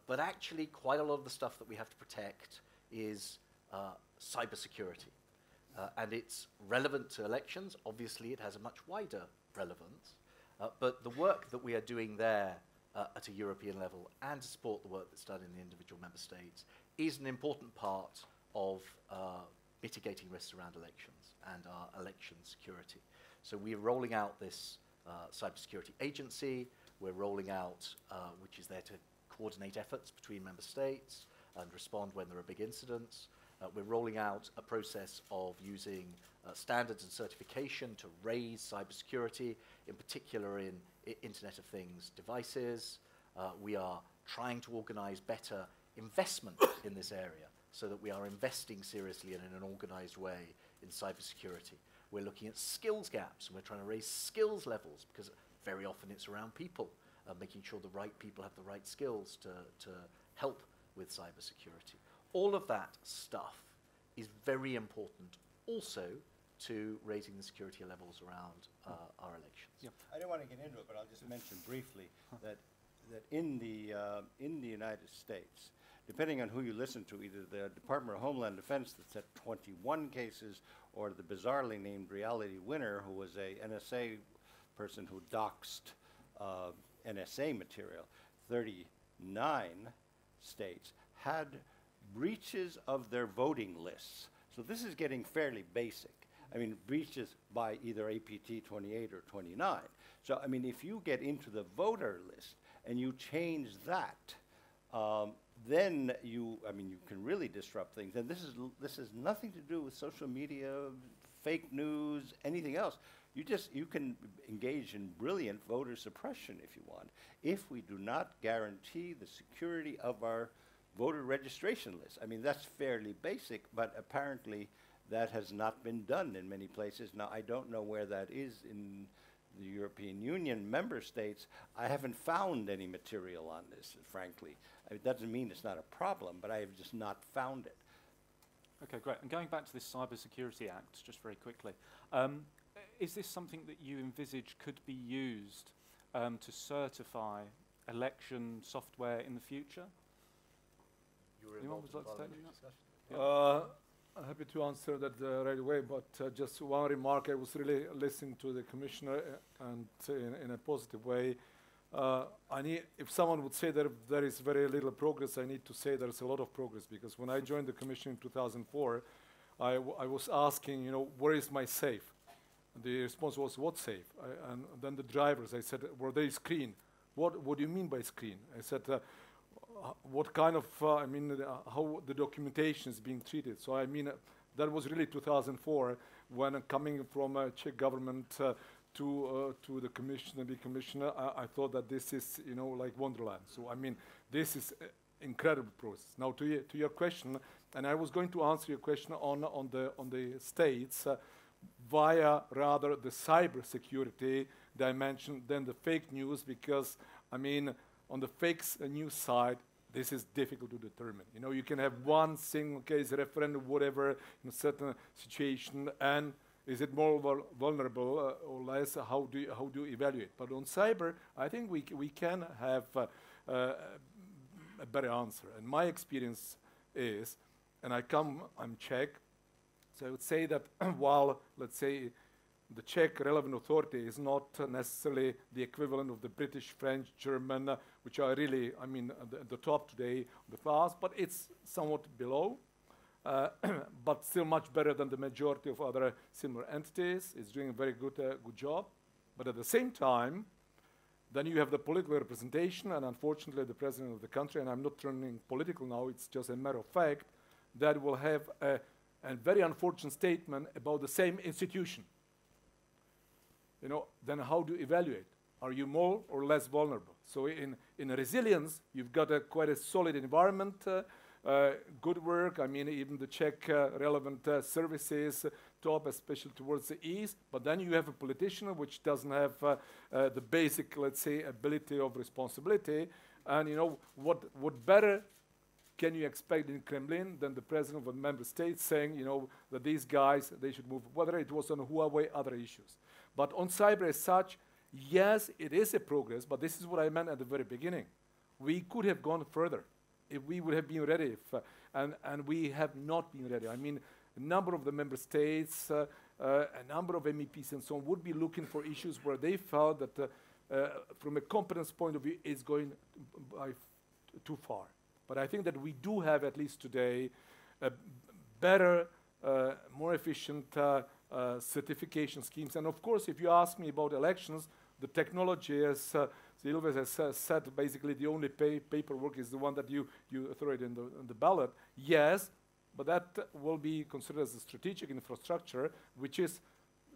But actually, quite a lot of the stuff that we have to protect is cybersecurity. And it's relevant to elections. Obviously, it has a much wider relevance. But the work that we are doing there at a European level and to support the work that's done in the individual member states is an important part of mitigating risks around elections and our election security. So we're rolling out this Cybersecurity Agency. We're rolling out, which is there to coordinate efforts between member states and respond when there are big incidents. We're rolling out a process of using standards and certification to raise cybersecurity, in particular in Internet of Things devices. We are trying to organize better investment in this area so that we are investing seriously and in an organized way in cybersecurity. We're looking at skills gaps, and we're trying to raise skills levels because very often it's around people, making sure the right people have the right skills to help with cybersecurity. All of that stuff is very important also to raising the security levels around our elections. Yep. I don't want to get into it, but I'll just mention briefly that in the United States, depending on who you listen to, either the Department of Homeland Defense that's at 21 cases or the bizarrely named Reality Winner, who was a NSA person who doxed NSA material, 39 states had breaches of their voting lists. So this is getting fairly basic. I mean, breaches by either APT 28 or 29. So, I mean, if you get into the voter list and you change that, then you can really disrupt things. And this is nothing to do with social media, fake news, anything else. You can engage in brilliant voter suppression if you want, if we do not guarantee the security of our voter registration list. I mean, that's fairly basic, but apparently that has not been done in many places. Now, I don't know where that is in the European Union member states. I haven't found any material on this, frankly. It doesn't mean it's not a problem, but I have just not found it. Okay, great. And going back to this Cybersecurity Act, just very quickly, is this something that you envisage could be used to certify election software in the future? Anyone would like to take that? I'm happy to answer that right away, but just one remark. I was really listening to the commissioner and in a positive way. If someone would say that there is very little progress, I need to say there's a lot of progress, because when I joined the commission in 2004, I was asking, where is my safe? And the response was, what safe? And then the drivers, I said, were they screened? What do you mean by screen? I said, what kind of, how the documentation is being treated. So, that was really 2004 when coming from Czech government to the commissioner, I thought that this is, like Wonderland. So, this is incredible process. Now, to your question, and I was going to answer your question on the states via rather the cybersecurity dimension than the fake news, because, on the fake news side, this is difficult to determine. You can have one single case, referendum, whatever, in a certain situation, and is it more vulnerable or less? How do you evaluate? But on cyber, I think we can have a better answer. And my experience is, and I'm Czech, so I would say that while, let's say, the Czech relevant authority is not necessarily the equivalent of the British, French, German, which are really, the top today, the past, but it's somewhat below, but still much better than the majority of other similar entities. It's doing a very good job. But at the same time, then you have the political representation, and unfortunately the president of the country, and I'm not turning political now, it's just a matter of fact, that will have a very unfortunate statement about the same institution. Then how do you evaluate? Are you more or less vulnerable? So in resilience, you've got quite a solid environment, good work. Even the Czech relevant services, top, especially towards the east. But then you have a politician which doesn't have the basic, let's say, ability of responsibility. And what better can you expect in Kremlin than the president of a member state saying, that these guys, they should move, whether it was on Huawei, other issues. But on cyber as such, yes, it is a progress, but this is what I meant at the very beginning. We could have gone further if we would have been ready, and we have not been ready. A number of the member states, a number of MEPs and so on would be looking for issues where they felt that from a competence point of view, is going by too far. But I think that we do have, at least today, a better, more efficient certification schemes. And of course, if you ask me about elections, the technology, as Ilves has said, basically the only paperwork is the one that you throw it in the ballot. Yes, but that will be considered as a strategic infrastructure, which is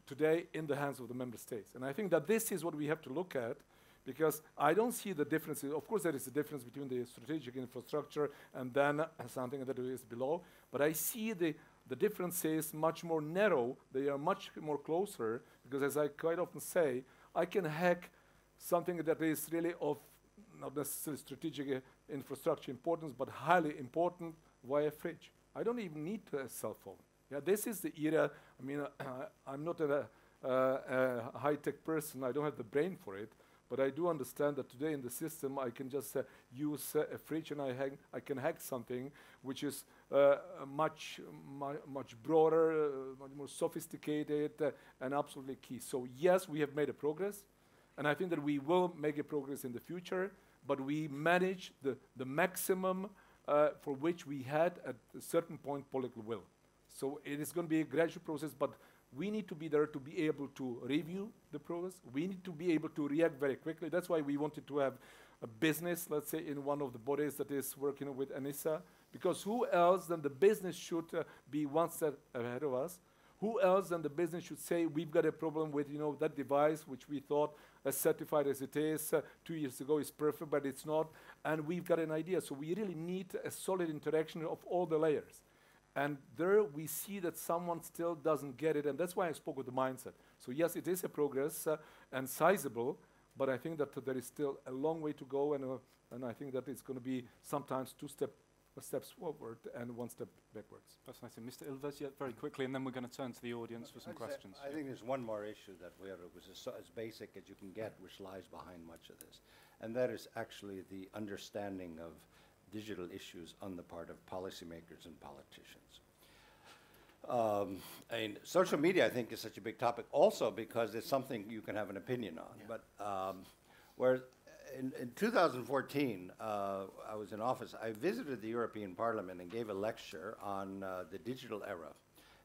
today in the hands of the member states. And I think that this is what we have to look at, because I don't see the differences. Of course, there is a difference between the strategic infrastructure and then something that is below. But I see the differences much more narrow. They are much more closer, because as I quite often say, I can hack something that is really of not necessarily strategic infrastructure importance, but highly important via fridge. I don't even need a cell phone. Yeah, this is the era. I mean, I'm not a high-tech person. I don't have the brain for it. But I do understand that today in the system, I can just use a fridge, and I can hack something which is much broader, much more sophisticated, and absolutely key. So yes, we have made a progress, and I think that we will make a progress in the future, but we manage the maximum for which we had at a certain point political will. So it is going to be a gradual process, but we need to be there to be able to review the progress. We need to be able to react very quickly. That's why we wanted to have a business, let's say, in one of the bodies that is working with ANSSA, because who else than the business should be one step ahead of us? Who else than the business should say, we've got a problem with, you know, that device which we thought, as certified as it is, 2 years ago is perfect, but it's not, and we've got an idea. So we really need a solid interaction of all the layers. And there we see that someone still doesn't get it, and that's why I spoke with the mindset. So yes, it is a progress and sizable, but I think that there is still a long way to go, and I think that it's going to be sometimes two steps forward and one step backwards. That's nice. And Mr. Ilves, yeah, very quickly, and then we're going to turn to the audience for some questions. I think there's one more issue that where it was as basic as you can get, which lies behind much of this, and that is actually the understanding of digital issues on the part of policymakers and politicians. And social media, I think, is such a big topic also because it's something you can have an opinion on. Yeah. But whereas in 2014, I was in office, I visited the European Parliament and gave a lecture on the digital era.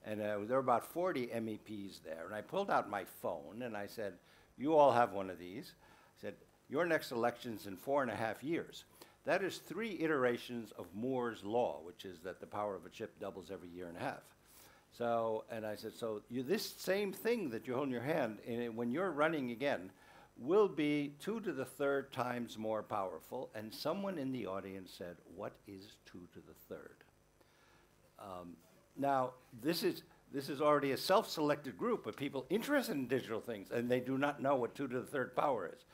And there were about 40 MEPs there. And I pulled out my phone and I said, you all have one of these. I said, your next election's in 4.5 years. That is 3 iterations of Moore's law, which is that the power of a chip doubles every 1.5 years. So, and I said, so this same thing that you hold in your hand, when you're running again, will be 2³ times more powerful. And someone in the audience said, what is 2³? Now, this is already a self-selected group of people interested in digital things, and they do not know what 2³ power is.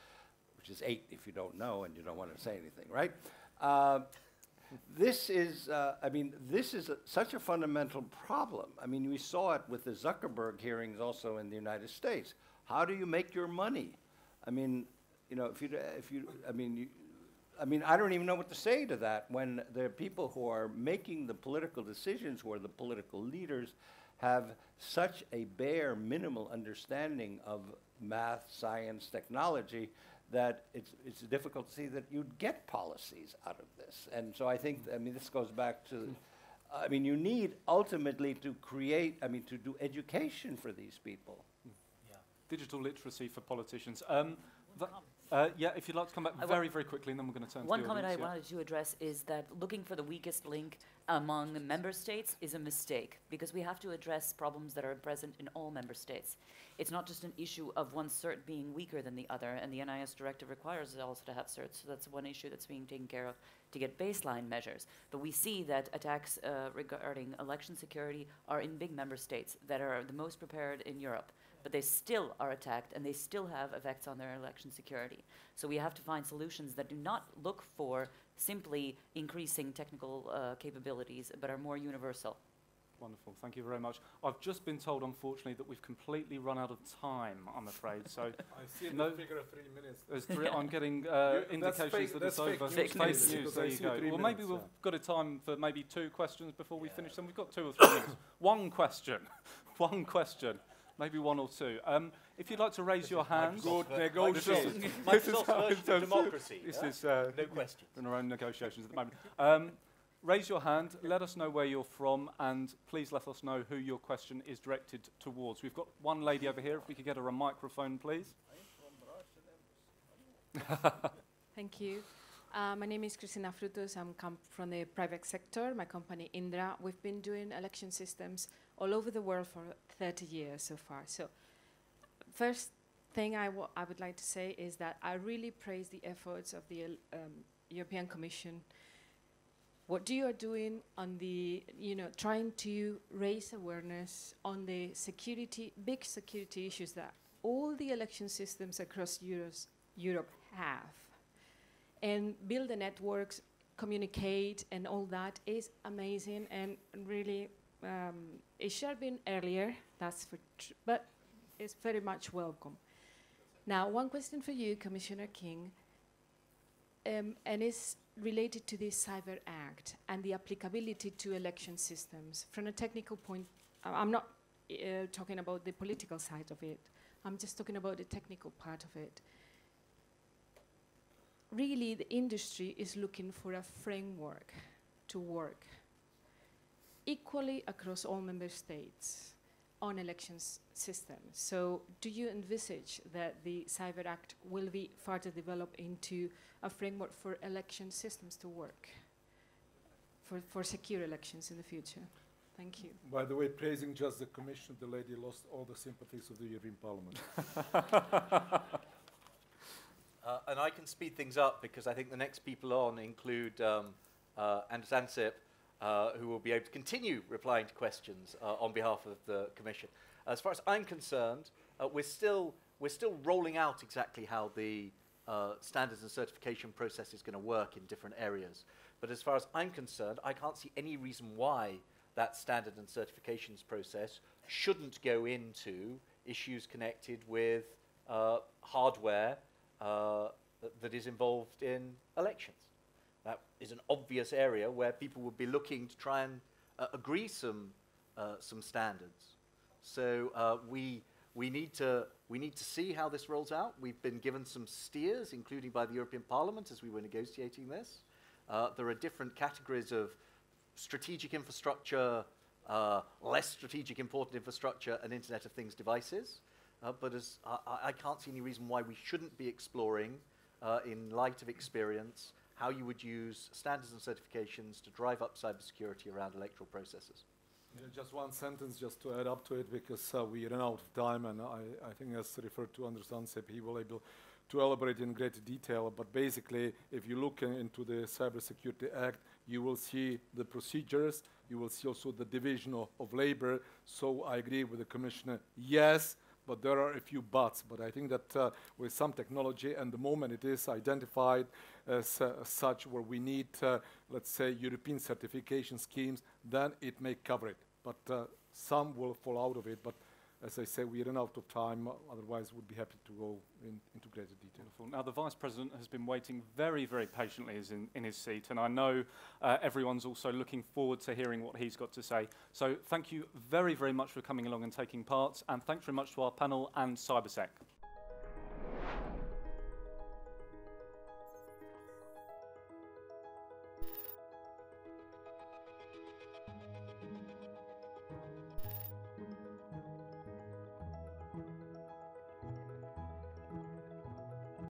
Which is 8 if you don't know and you don't want to say anything, right? This is, I mean, this is such a fundamental problem. I mean, we saw it with the Zuckerberg hearings also in the United States. How do you make your money? I mean, you know, I don't even know what to say to that when the people who are making the political decisions, who are the political leaders, have such a bare minimal understanding of math, science, technology, that it's difficult to see that you'd get policies out of this. And so I think, I mean, this goes back to, I mean, you need ultimately to create, I mean, to do education for these people. Yeah. Digital literacy for politicians. Yeah, if you'd like to come back very quickly, and then we're going to turn to the audience. One comment I wanted to address is that looking for the weakest link among the member states is a mistake, because we have to address problems that are present in all member states. It's not just an issue of one cert being weaker than the other, and the NIS directive requires us also to have certs, so that's one issue that's being taken care of to get baseline measures. But we see that attacks regarding election security are in big member states that are the most prepared in Europe, but they still are attacked, and they still have effects on their election security. So we have to find solutions that do not look for simply increasing technical capabilities, but are more universal. Wonderful, thank you very much. I've just been told, unfortunately, that we've completely run out of time, I'm afraid. So I see no figure of 3 minutes. I'm getting indications that it's over. Fake news. There you go. Well, maybe we've got a time for maybe 2 questions before we finish, and we've got 2 or 3 minutes. One question. maybe one or two. If you'd like to raise your hands. Good negotiations. Microsoft's version of democracy. This is no question. In our own negotiations at the moment. Raise your hand, let us know where you're from, and please let us know who your question is directed towards. We've got one lady over here. If we could get her a microphone, please. Thank you. My name is Cristina Frutos. I'm come from the private sector, my company Indra. We've been doing election systems all over the world for 30 years so far. So first thing I would like to say is that I really praise the efforts of the European Commission. What you are doing on the, trying to raise awareness on the security, big security issues that all the election systems across Europe have, and build the networks, communicate, and all that is amazing, and really, it should have been earlier. That's for, but it's very much welcome. Now, one question for you, Commissioner King, and it's related to the Cyber Act and the applicability to election systems. From a technical point, I'm not talking about the political side of it. I'm just talking about the technical part of it. Really, the industry is looking for a framework to work equally across all member states on elections systems. So do you envisage that the Cyber Act will be further developed into a framework for election systems to work, for secure elections in the future? Thank you. By the way, praising just the Commission, the lady lost all the sympathies of the European Parliament. And I can speed things up because I think the next people on include Anders Ansip, who will be able to continue replying to questions on behalf of the Commission. As far as I'm concerned, we're still rolling out exactly how the standards and certification process is going to work in different areas. But as far as I'm concerned, I can't see any reason why that standard and certifications process shouldn't go into issues connected with hardware that is involved in elections. That is an obvious area where people would be looking to try and agree some standards. So we need to see how this rolls out. We've been given some steers, including by the European Parliament as we were negotiating this. There are different categories of strategic infrastructure, less strategic important infrastructure, and Internet of Things devices. But as I can't see any reason why we shouldn't be exploring, in light of experience, how you would use standards and certifications to drive up cybersecurity around electoral processes. Yeah, just one sentence just to add up to it, because we ran out of time, and I think as referred to Anders Ansip, he will able to elaborate in greater detail. But basically, if you look into the Cybersecurity Act, you will see the procedures, you will see also the division of labor. So I agree with the Commissioner, yes, but there are a few buts. But I think that with some technology, and the moment it is identified as such where we need, let's say, European certification schemes, then it may cover it. But some will fall out of it. But as I say, we ran out of time. Otherwise, we'd be happy to go into greater detail. Now, the Vice President has been waiting very, very patiently in his seat. And I know everyone's also looking forward to hearing what he's got to say. So thank you very, very much for coming along and taking part. And thanks very much to our panel and CyberSec.